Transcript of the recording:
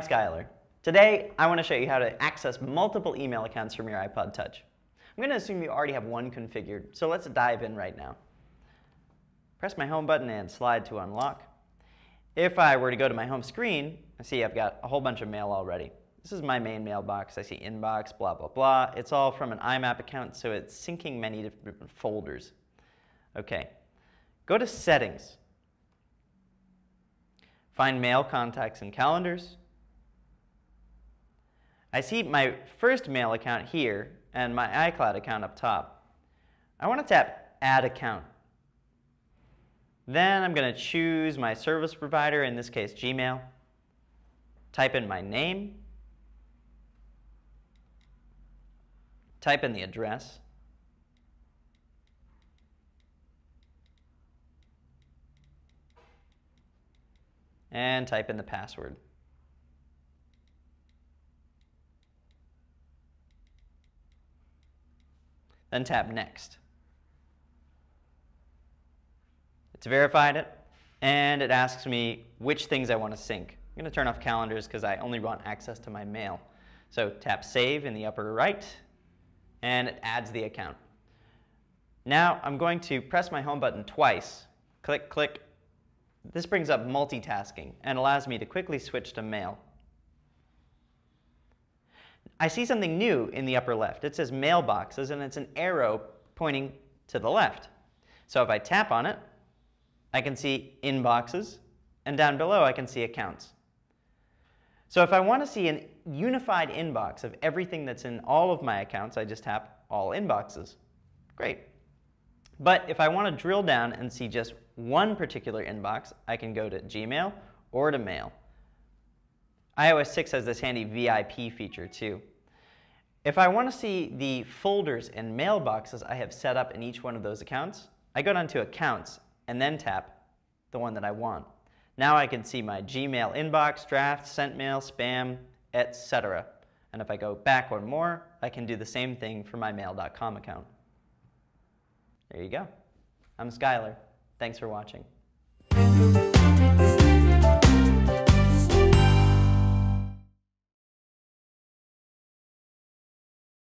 I'm Skylar. Today, I want to show you how to access multiple email accounts from your iPod Touch. I'm going to assume you already have one configured, so let's dive in right now. Press my home button and slide to unlock. If I were to go to my home screen, I see I've got a whole bunch of mail already. This is my main mailbox. I see inbox, blah, blah, blah. It's all from an IMAP account, so it's syncing many different folders. Okay, go to Settings. Find Mail, Contacts, and Calendars. I see my first mail account here and my iCloud account up top. I want to tap Add Account. Then I'm going to choose my service provider, in this case Gmail. Type in my name. Type in the address. And type in the password. Then tap Next. It's verified it, and it asks me which things I want to sync. I'm going to turn off calendars because I only want access to my mail. So tap Save in the upper right, and it adds the account. Now I'm going to press my home button twice. Click, click. This brings up multitasking and allows me to quickly switch to mail. I see something new in the upper left. It says Mailboxes, and it's an arrow pointing to the left. So if I tap on it, I can see Inboxes, and down below I can see Accounts. So if I want to see a unified inbox of everything that's in all of my accounts, I just tap All Inboxes. Great. But if I want to drill down and see just one particular inbox, I can go to Gmail or to Mail. iOS 6 has this handy VIP feature too. If I want to see the folders and mailboxes I have set up in each one of those accounts, I go down to Accounts and then tap the one that I want. Now I can see my Gmail inbox, draft, sent mail, spam, etc. And if I go back one more, I can do the same thing for my mail.com account. There you go. I'm Skylar. Thanks for watching.